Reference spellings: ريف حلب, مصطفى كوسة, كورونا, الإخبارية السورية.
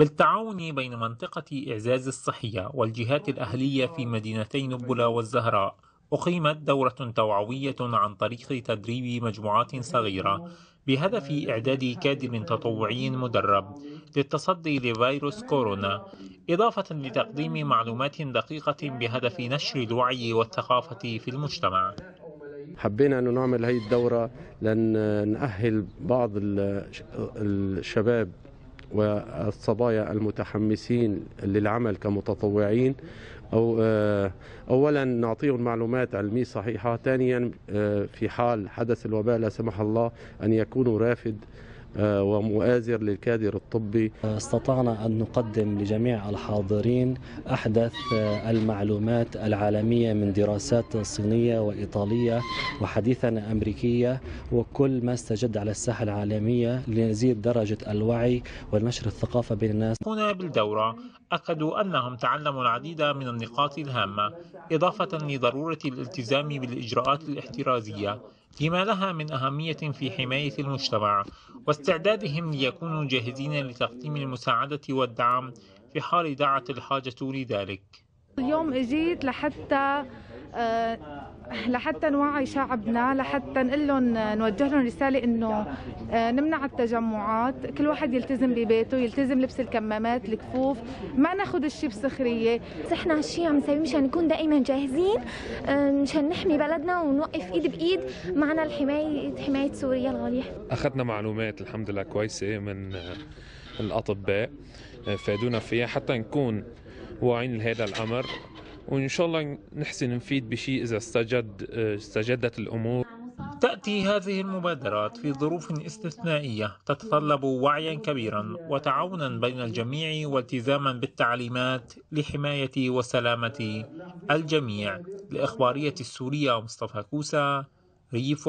بالتعاون بين منطقة إعزاز الصحية والجهات الأهلية في مدينتي نبلة والزهراء، أقيمت دورة توعوية عن طريق تدريب مجموعات صغيرة بهدف إعداد كادر تطوعي مدرب للتصدي لفيروس كورونا، إضافة لتقديم معلومات دقيقة بهدف نشر الوعي والثقافة في المجتمع. حبينا أن نعمل هذه الدورة لأن نأهل بعض الشباب والصبايا المتحمسين للعمل كمتطوعين، أولا نعطيهم معلومات علمية صحيحة، ثانيا في حال حدث الوباء لا سمح الله أن يكونوا رافد ومؤازر للكادر الطبي. استطعنا أن نقدم لجميع الحاضرين أحدث المعلومات العالمية من دراسات صينية وإيطالية وحديثا أمريكية وكل ما استجد على الساحة العالمية لنزيد درجة الوعي ونشر الثقافة بين الناس. هنا بالدورة أكدوا أنهم تعلموا العديد من النقاط الهامة، إضافة لضرورة الالتزام بالإجراءات الاحترازية لما لها من أهمية في حماية المجتمع، واستعدادهم ليكونوا جاهزين لتقديم المساعدة والدعم في حال دعت الحاجة لذلك. اليوم اجيت لحتى نوعي شعبنا، لحتى نقول لهم نوجه لهم رساله انه نمنع التجمعات، كل واحد يلتزم ببيته، يلتزم لبس الكمامات، الكفوف، ما ناخذ الشيء بسخريه. احنا هالشيء عم نسويه مشان نكون دائما جاهزين، مشان نحمي بلدنا ونوقف ايد بايد معنا حمايه سوريا الغاليه. اخذنا معلومات الحمد لله كويسه من الاطباء فادونا فيها حتى نكون واعين لهذا الامر، وإن شاء الله نحسن نفيد بشيء إذا استجدت الأمور. تأتي هذه المبادرات في ظروف استثنائية تتطلب وعيا كبيرا وتعاونا بين الجميع والتزاما بالتعليمات لحماية وسلامة الجميع. الإخبارية السورية مصطفى كوسة، ريف حلب.